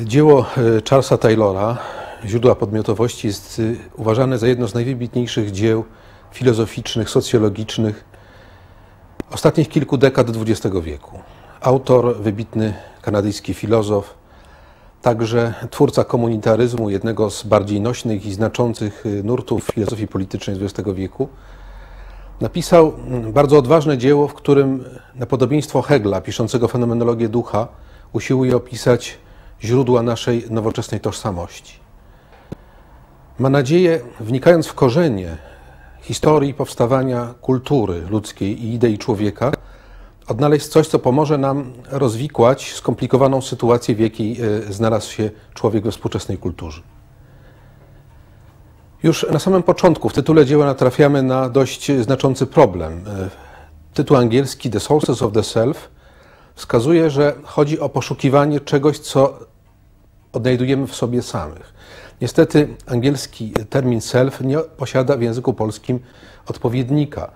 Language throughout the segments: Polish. Dzieło Charlesa Taylora, Źródła podmiotowości, jest uważane za jedno z najwybitniejszych dzieł filozoficznych, socjologicznych ostatnich kilku dekad XX wieku. Autor, wybitny kanadyjski filozof, także twórca komunitaryzmu, jednego z bardziej nośnych i znaczących nurtów filozofii politycznej XX wieku, napisał bardzo odważne dzieło, w którym na podobieństwo Hegla, piszącego fenomenologię ducha, usiłuje opisać źródła naszej nowoczesnej tożsamości. Ma nadzieję, wnikając w korzenie historii powstawania kultury ludzkiej i idei człowieka, odnaleźć coś, co pomoże nam rozwikłać skomplikowaną sytuację, w jakiej znalazł się człowiek we współczesnej kulturze. Już na samym początku w tytule dzieła natrafiamy na dość znaczący problem. Tytuł angielski The Sources of the Self wskazuje, że chodzi o poszukiwanie czegoś, co odnajdujemy w sobie samych. Niestety angielski termin self nie posiada w języku polskim odpowiednika.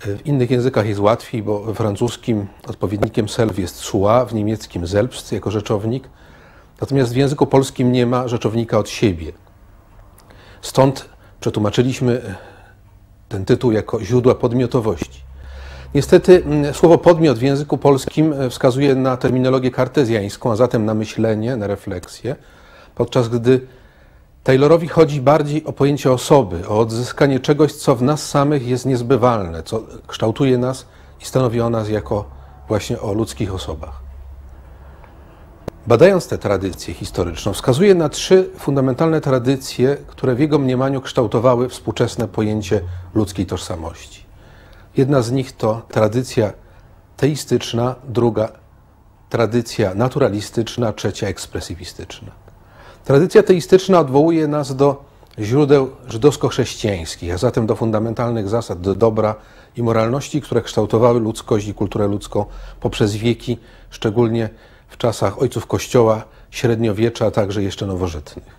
W innych językach jest łatwiej, bo we francuskim odpowiednikiem self jest soi, w niemieckim selbst jako rzeczownik. Natomiast w języku polskim nie ma rzeczownika od siebie. Stąd przetłumaczyliśmy ten tytuł jako źródła podmiotowości. Niestety słowo podmiot w języku polskim wskazuje na terminologię kartezjańską, a zatem na myślenie, na refleksję, podczas gdy Taylorowi chodzi bardziej o pojęcie osoby, o odzyskanie czegoś, co w nas samych jest niezbywalne, co kształtuje nas i stanowi o nas jako właśnie o ludzkich osobach. Badając tę tradycję historyczną, wskazuje na trzy fundamentalne tradycje, które w jego mniemaniu kształtowały współczesne pojęcie ludzkiej tożsamości. Jedna z nich to tradycja teistyczna, druga tradycja naturalistyczna, trzecia ekspresywistyczna. Tradycja teistyczna odwołuje nas do źródeł żydowsko-chrześcijańskich, a zatem do fundamentalnych zasad dobra i moralności, które kształtowały ludzkość i kulturę ludzką poprzez wieki, szczególnie w czasach ojców Kościoła, średniowiecza, a także jeszcze nowożytnych.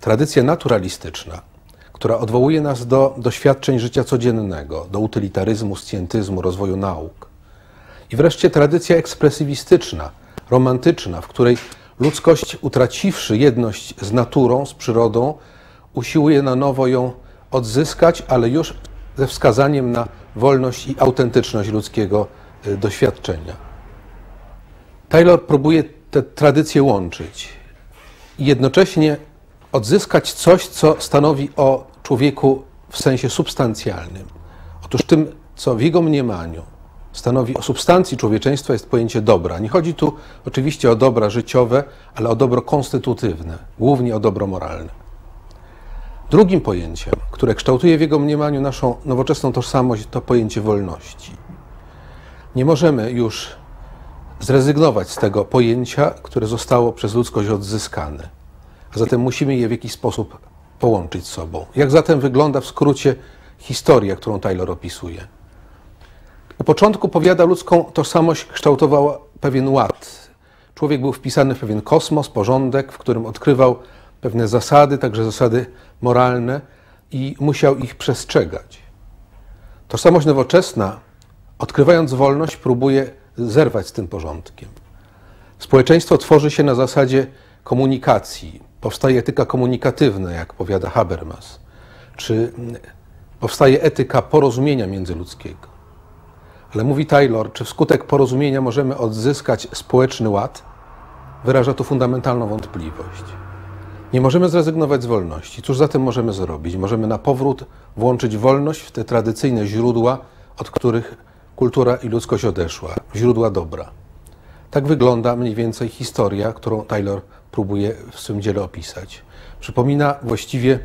Tradycja naturalistyczna, która odwołuje nas do doświadczeń życia codziennego, do utylitaryzmu, scjentyzmu, rozwoju nauk. I wreszcie tradycja ekspresywistyczna, romantyczna, w której ludzkość, utraciwszy jedność z naturą, z przyrodą, usiłuje na nowo ją odzyskać, ale już ze wskazaniem na wolność i autentyczność ludzkiego doświadczenia. Taylor próbuje te tradycje łączyć i jednocześnie odzyskać coś, co stanowi o człowieku w sensie substancjalnym. Otóż tym, co w jego mniemaniu stanowi o substancji człowieczeństwa, jest pojęcie dobra. Nie chodzi tu oczywiście o dobra życiowe, ale o dobro konstytutywne, głównie o dobro moralne. Drugim pojęciem, które kształtuje w jego mniemaniu naszą nowoczesną tożsamość, to pojęcie wolności. Nie możemy już zrezygnować z tego pojęcia, które zostało przez ludzkość odzyskane. A zatem musimy je w jakiś sposób połączyć z sobą. Jak zatem wygląda w skrócie historia, którą Taylor opisuje? Na początku, powiada, ludzką tożsamość kształtowała pewien ład. Człowiek był wpisany w pewien kosmos, porządek, w którym odkrywał pewne zasady, także zasady moralne i musiał ich przestrzegać. Tożsamość nowoczesna, odkrywając wolność, próbuje zerwać z tym porządkiem. Społeczeństwo tworzy się na zasadzie komunikacji. Powstaje etyka komunikatywna, jak powiada Habermas, czy powstaje etyka porozumienia międzyludzkiego. Ale mówi Taylor, czy wskutek porozumienia możemy odzyskać społeczny ład? Wyraża tu fundamentalną wątpliwość. Nie możemy zrezygnować z wolności. Cóż zatem możemy zrobić? Możemy na powrót włączyć wolność w te tradycyjne źródła, od których kultura i ludzkość odeszła, źródła dobra. Tak wygląda mniej więcej historia, którą Taylor próbuje w swym dziele opisać. Przypomina właściwie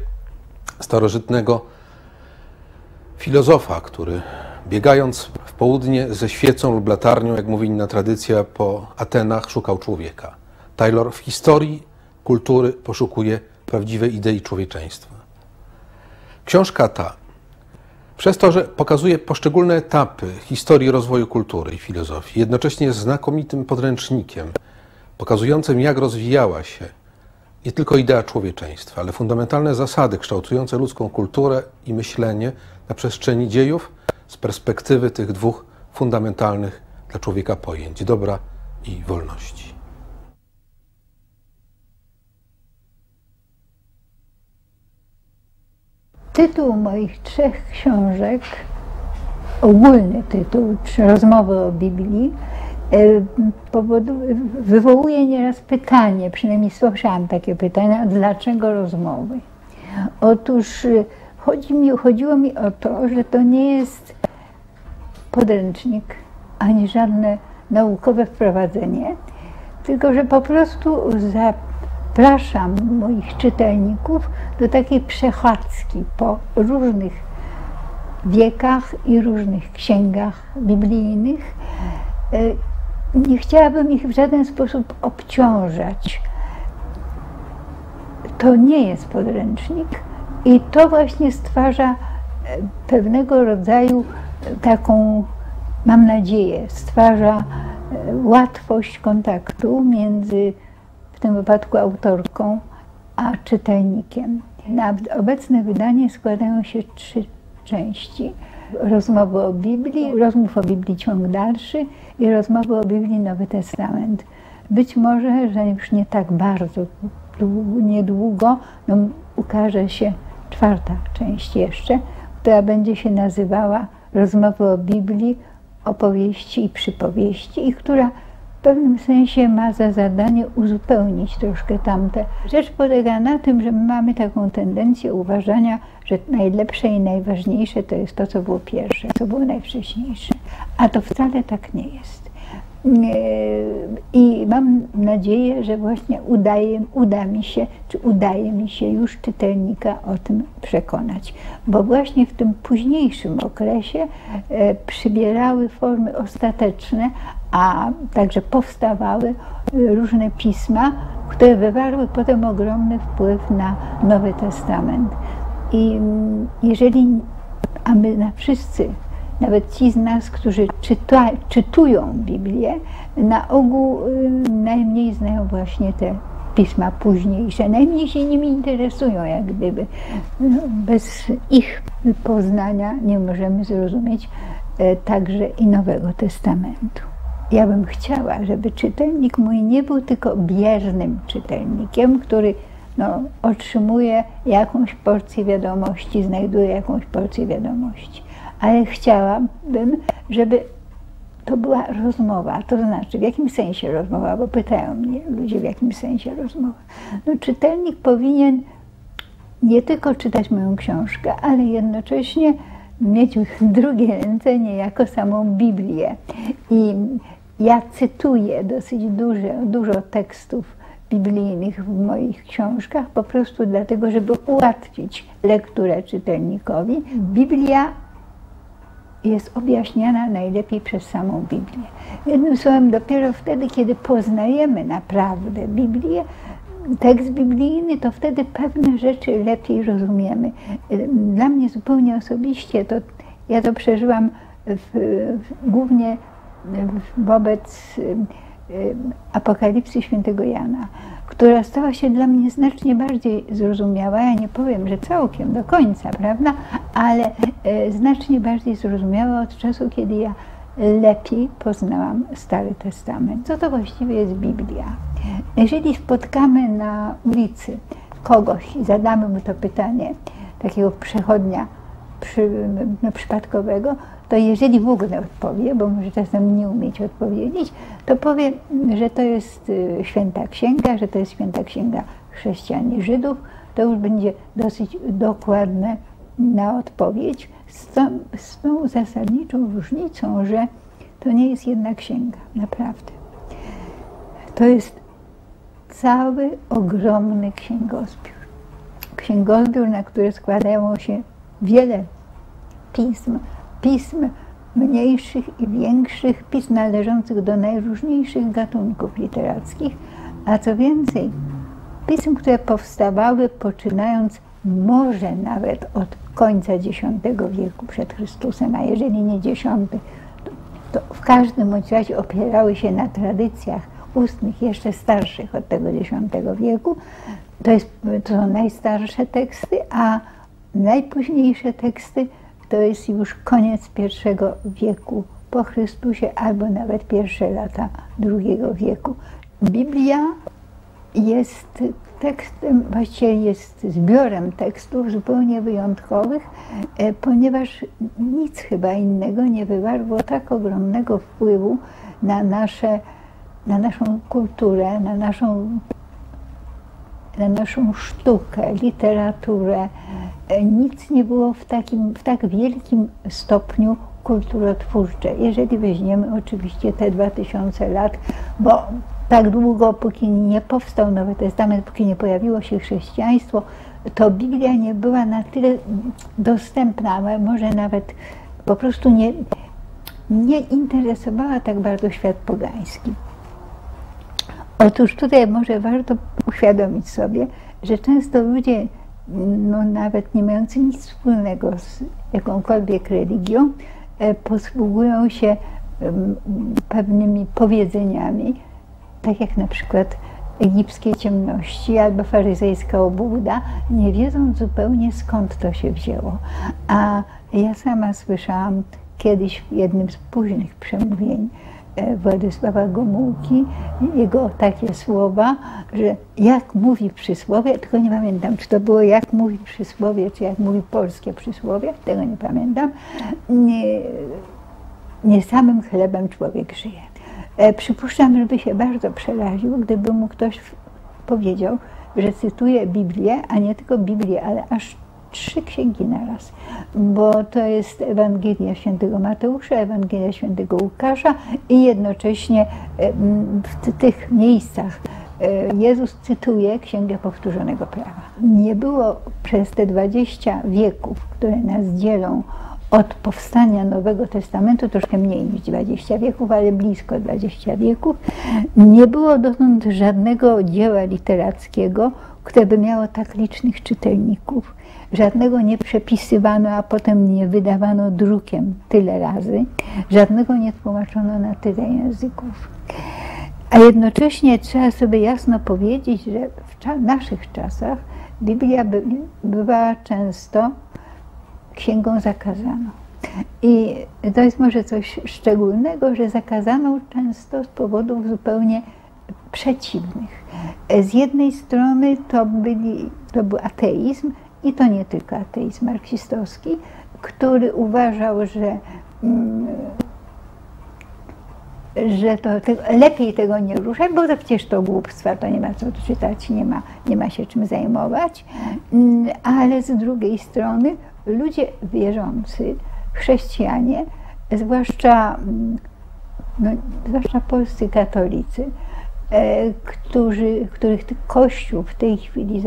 starożytnego filozofa, który biegając w południe ze świecą lub latarnią, jak mówi inna tradycja, po Atenach szukał człowieka. Taylor w historii kultury poszukuje prawdziwej idei człowieczeństwa. Książka ta, przez to, że pokazuje poszczególne etapy historii rozwoju kultury i filozofii, jednocześnie jest znakomitym podręcznikiem, pokazującym, jak rozwijała się nie tylko idea człowieczeństwa, ale fundamentalne zasady kształtujące ludzką kulturę i myślenie na przestrzeni dziejów z perspektywy tych dwóch fundamentalnych dla człowieka pojęć – dobra i wolności. Tytuł moich trzech książek, ogólny tytuł, Rozmowy o Biblii, wywołuje nieraz pytanie, przynajmniej słyszałam takie pytania, dlaczego rozmowy? Otóż chodziło mi o to, że to nie jest podręcznik, ani żadne naukowe wprowadzenie, tylko że po prostu zapraszam moich czytelników do takiej przechadzki po różnych wiekach i różnych księgach biblijnych. Nie chciałabym ich w żaden sposób obciążać. To nie jest podręcznik i to właśnie stwarza pewnego rodzaju taką, mam nadzieję, stwarza łatwość kontaktu między w tym wypadku autorką a czytelnikiem. Na obecne wydanie składają się trzy części. Rozmowy o Biblii, Rozmów o Biblii ciąg dalszy i Rozmowy o Biblii Nowy Testament. Być może, że już nie tak bardzo niedługo ukaże się czwarta część jeszcze, która będzie się nazywała Rozmowy o Biblii, opowieści i przypowieści i która w pewnym sensie ma za zadanie uzupełnić troszkę tamte. Rzecz polega na tym, że my mamy taką tendencję uważania, że najlepsze i najważniejsze to jest to, co było pierwsze, co było najwcześniejsze, a to wcale tak nie jest. I mam nadzieję, że właśnie udaje mi się już czytelnika o tym przekonać, bo właśnie w tym późniejszym okresie przybierały formy ostateczne, a także powstawały różne pisma, które wywarły potem ogromny wpływ na Nowy Testament. I jeżeli, a my na wszyscy, nawet ci z nas, którzy czytują Biblię, na ogół najmniej znają właśnie te pisma późniejsze, najmniej się nimi interesują, jak gdyby. No, bez ich poznania nie możemy zrozumieć także i Nowego Testamentu. Ja bym chciała, żeby czytelnik mój nie był tylko biernym czytelnikiem, który otrzymuje jakąś porcję wiadomości, znajduje jakąś porcję wiadomości. Ale chciałabym, żeby to była rozmowa, to znaczy w jakim sensie rozmowa, bo pytają mnie ludzie, w jakim sensie rozmowa. No, czytelnik powinien nie tylko czytać moją książkę, ale jednocześnie mieć w drugiej ręce niejako samą Biblię. I ja cytuję dosyć dużo tekstów biblijnych w moich książkach, po prostu dlatego, żeby ułatwić lekturę czytelnikowi. Biblia jest objaśniana najlepiej przez samą Biblię. Jednym słowem, dopiero wtedy, kiedy poznajemy naprawdę Biblię, tekst biblijny, to wtedy pewne rzeczy lepiej rozumiemy. Dla mnie zupełnie osobiście, ja to przeżyłam głównie wobec Apokalipsy św. Jana, która stała się dla mnie znacznie bardziej zrozumiała, ja nie powiem, że całkiem do końca, prawda, ale znacznie bardziej zrozumiała od czasu, kiedy ja lepiej poznałam Stary Testament. Co to właściwie jest Biblia? Jeżeli spotkamy na ulicy kogoś i zadamy mu to pytanie, takiego przechodnia przypadkowego, to jeżeli w ogóle odpowie, bo może czasem nie umieć odpowiedzieć, to powie, że to jest święta księga, że to jest święta księga chrześcijan i Żydów, to już będzie dosyć dokładne na odpowiedź, z tą zasadniczą różnicą, że to nie jest jedna księga, naprawdę. To jest cały ogromny księgozbiór. Księgozbiór, na który składają się wiele pism mniejszych i większych, pism należących do najróżniejszych gatunków literackich, a co więcej, pism, które powstawały poczynając może nawet od końca X wieku przed Chrystusem, a jeżeli nie X, to w każdym razie opierały się na tradycjach ustnych, jeszcze starszych od tego X wieku. To są najstarsze teksty, a najpóźniejsze teksty to jest już koniec I wieku po Chrystusie, albo nawet pierwsze lata II wieku. Biblia jest tekstem, właściwie jest zbiorem tekstów zupełnie wyjątkowych, ponieważ nic chyba innego nie wywarło tak ogromnego wpływu na naszą kulturę, na naszą sztukę, literaturę. Nic nie było w tak wielkim stopniu kulturotwórcze, jeżeli weźmiemy oczywiście te 2000 lat, bo tak długo, póki nie powstał Nowy Testament, póki nie pojawiło się chrześcijaństwo, to Biblia nie była na tyle dostępna, ale może nawet po prostu nie interesowała tak bardzo świat pogański. Otóż tutaj może warto uświadomić sobie, że często ludzie, no nawet nie mający nic wspólnego z jakąkolwiek religią, posługują się pewnymi powiedzeniami, tak jak na przykład egipskie ciemności albo faryzejska obłuda, nie wiedząc zupełnie, skąd to się wzięło. A ja sama słyszałam kiedyś w jednym z późnych przemówień Władysława Gomułki jego takie słowa, że jak mówi przysłowie, tylko nie pamiętam, czy to było jak mówi przysłowie, czy jak mówi polskie przysłowie, tego nie pamiętam, nie samym chlebem człowiek żyje. Przypuszczam, żeby się bardzo przeraził, gdyby mu ktoś powiedział, że cytuje Biblię, a nie tylko Biblię, ale aż 3 księgi naraz, bo to jest Ewangelia św. Mateusza, Ewangelia św. Łukasza i jednocześnie w tych miejscach Jezus cytuje Księgę Powtórzonego Prawa. Nie było przez te 20 wieków, które nas dzielą od powstania Nowego Testamentu, troszkę mniej niż 20 wieków, ale blisko 20 wieków, nie było dotąd żadnego dzieła literackiego, które by miało tak licznych czytelników. Żadnego nie przepisywano, a potem nie wydawano drukiem tyle razy. Żadnego nie tłumaczono na tyle języków. A jednocześnie trzeba sobie jasno powiedzieć, że w naszych czasach Biblia bywała często księgą zakazaną. I to jest może coś szczególnego, że zakazano często z powodów zupełnie przeciwnych. Z jednej strony to był ateizm, i to nie tylko ateizm marksistowski, który uważał, że to lepiej tego nie ruszać, bo to przecież to głupstwa, to nie ma co czytać, nie ma się czym zajmować. Ale z drugiej strony ludzie wierzący, chrześcijanie, zwłaszcza polscy katolicy, których Kościół w tej chwili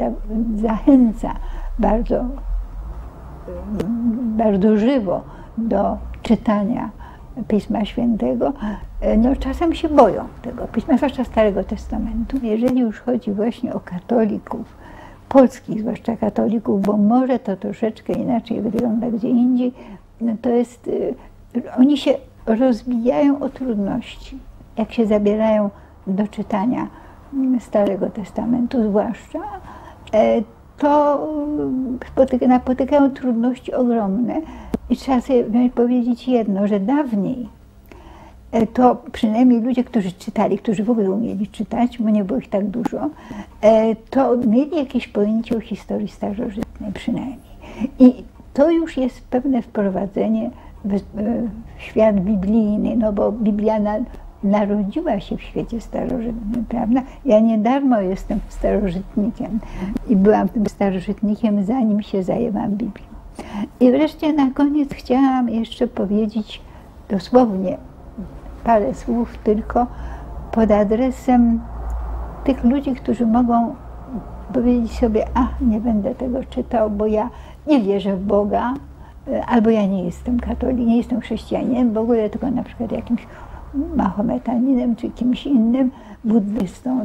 zachęca bardzo, bardzo żywo do czytania Pisma Świętego, no czasem się boją tego Pisma, zwłaszcza Starego Testamentu. Jeżeli już chodzi właśnie o katolików, polskich zwłaszcza katolików, bo może to troszeczkę inaczej wygląda gdzie indziej, no to jest, oni się rozbijają o trudności, jak się zabierają do czytania Starego Testamentu zwłaszcza, to napotykają trudności ogromne. I trzeba sobie powiedzieć jedno, że dawniej to przynajmniej ludzie, którzy czytali, którzy w ogóle umieli czytać, bo nie było ich tak dużo, to mieli jakieś pojęcie o historii starożytnej przynajmniej. I to już jest pewne wprowadzenie w świat biblijny, no bo Biblia narodziła się w świecie starożytnym, prawda? Ja nie darmo jestem starożytnikiem i byłam tym starożytnikiem, zanim się zajęłam Biblią. I wreszcie na koniec chciałam jeszcze powiedzieć dosłownie parę słów tylko pod adresem tych ludzi, którzy mogą powiedzieć sobie, nie będę tego czytał, bo ja nie wierzę w Boga, albo ja nie jestem katolik, nie jestem chrześcijaninem, w ogóle tylko na przykład jakimś mahometaninem czy kimś innym, buddystą,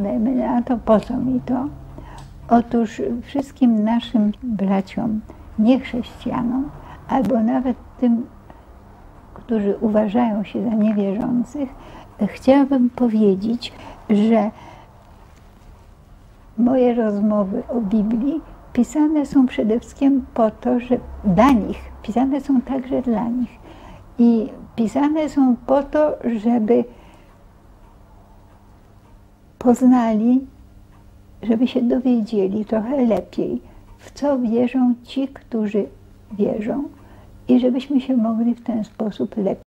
a to po co mi to? Otóż wszystkim naszym braciom, niechrześcijanom, albo nawet tym, którzy uważają się za niewierzących, chciałabym powiedzieć, że moje rozmowy o Biblii pisane są przede wszystkim po to, że dla nich, pisane są także dla nich. I pisane są po to, żeby poznali, żeby się dowiedzieli trochę lepiej, w co wierzą ci, którzy wierzą i żebyśmy się mogli w ten sposób lepiej